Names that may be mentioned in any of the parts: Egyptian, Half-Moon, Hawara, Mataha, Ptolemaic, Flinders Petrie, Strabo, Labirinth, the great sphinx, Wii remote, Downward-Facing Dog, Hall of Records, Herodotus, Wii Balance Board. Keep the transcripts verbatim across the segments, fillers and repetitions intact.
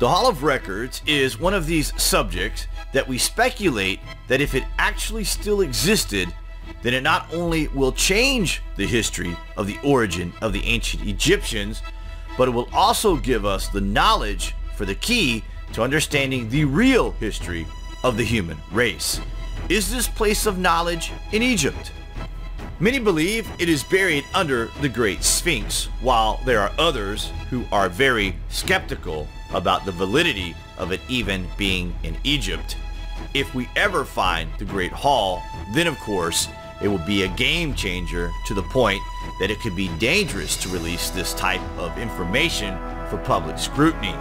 The Hall of Records is one of these subjects that we speculate that if it actually still existed, then it not only will change the history of the origin of the ancient Egyptians, but it will also give us the knowledge for the key to understanding the real history of the human race. Is this place of knowledge in Egypt? Many believe it is buried under the Great Sphinx, while there are others who are very skeptical about the validity of it even being in Egypt. If we ever find the Great Hall, then of course it will be a game changer, to the point that it could be dangerous to release this type of information for public scrutiny.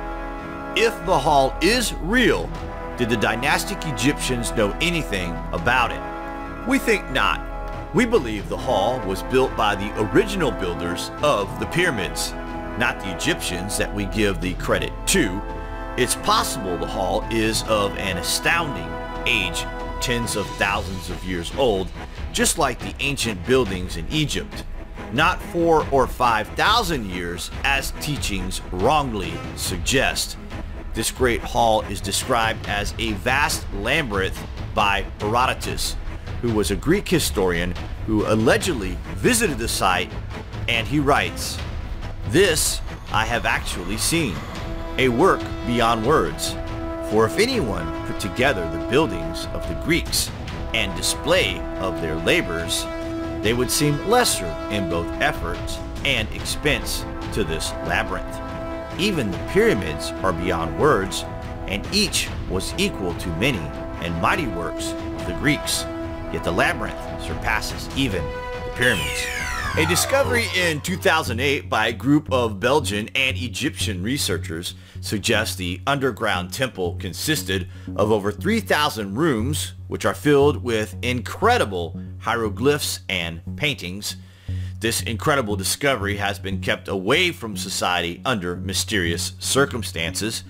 If the hall is real, did the dynastic Egyptians know anything about it? We think not. We believe the hall was built by the original builders of the pyramids, not the Egyptians that we give the credit to. It's possible the hall is of an astounding age, tens of thousands of years old, just like the ancient buildings in Egypt, not four or five thousand years as teachings wrongly suggest. This great hall is described as a vast labyrinth by Herodotus, who was a Greek historian who allegedly visited the site, and he writes, "This I have actually seen, a work beyond words. For if anyone put together the buildings of the Greeks and display of their labors, they would seem lesser in both effort and expense to this labyrinth. Even the pyramids are beyond words, and each was equal to many and mighty works of the Greeks. Yet the labyrinth surpasses even the pyramids." A discovery in two thousand eight by a group of Belgian and Egyptian researchers suggests the underground temple consisted of over three thousand rooms, which are filled with incredible hieroglyphs and paintings. This incredible discovery has been kept away from society under mysterious circumstances.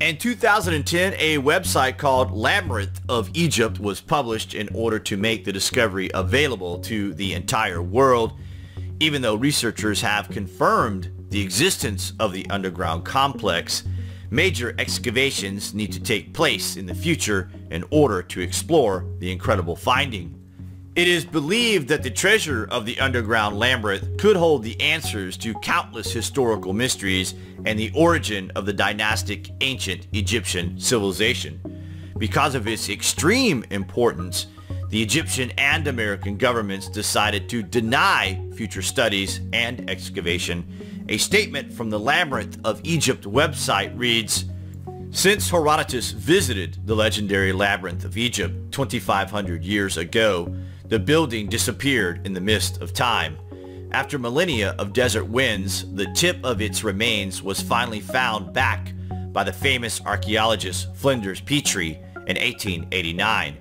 In two thousand ten, a website called Labyrinth of Egypt was published in order to make the discovery available to the entire world. Even though researchers have confirmed the existence of the underground complex, major excavations need to take place in the future in order to explore the incredible finding. It is believed that the treasure of the underground labyrinth could hold the answers to countless historical mysteries and the origin of the dynastic ancient Egyptian civilization. Because of its extreme importance, the Egyptian and American governments decided to deny future studies and excavation. A statement from the Labyrinth of Egypt website reads, "Since Herodotus visited the legendary Labyrinth of Egypt twenty-five hundred years ago, the building disappeared in the mist of time. After millennia of desert winds, the tip of its remains was finally found back by the famous archaeologist Flinders Petrie in eighteen eighty-nine.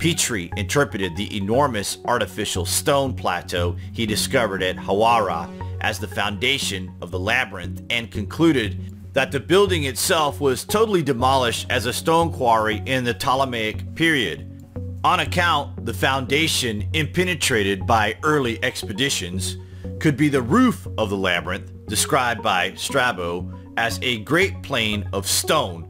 Petrie interpreted the enormous artificial stone plateau he discovered at Hawara as the foundation of the labyrinth, and concluded that the building itself was totally demolished as a stone quarry in the Ptolemaic period. On account, the foundation, impenetrated by early expeditions, could be the roof of the labyrinth, described by Strabo as a great plain of stone.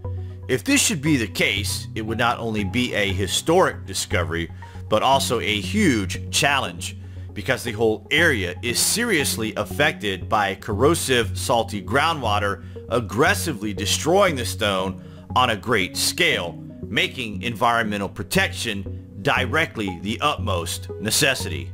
If this should be the case, it would not only be a historic discovery, but also a huge challenge, because the whole area is seriously affected by corrosive salty groundwater aggressively destroying the stone on a great scale, making environmental protection directly the utmost necessity."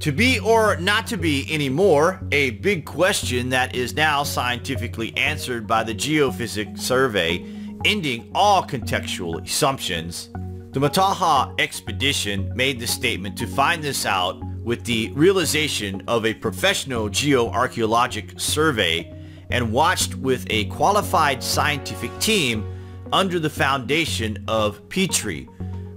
To be or not to be anymore, a big question that is now scientifically answered by the Geophysics Survey, ending all contextual assumptions. The Mataha expedition made the statement to find this out with the realization of a professional geoarchaeologic survey, and watched with a qualified scientific team under the foundation of Petrie,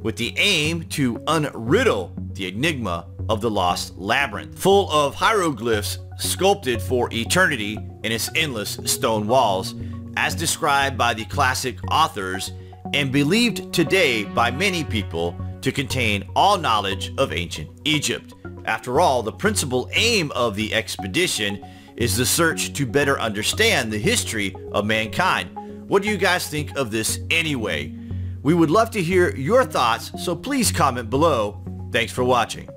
with the aim to unriddle the enigma of the lost labyrinth, full of hieroglyphs sculpted for eternity in its endless stone walls, as described by the classic authors and believed today by many people to contain all knowledge of ancient Egypt. After all, the principal aim of the expedition is the search to better understand the history of mankind, What do you guys think of this anyway? We would love to hear your thoughts, so please comment below. Thanks for watching.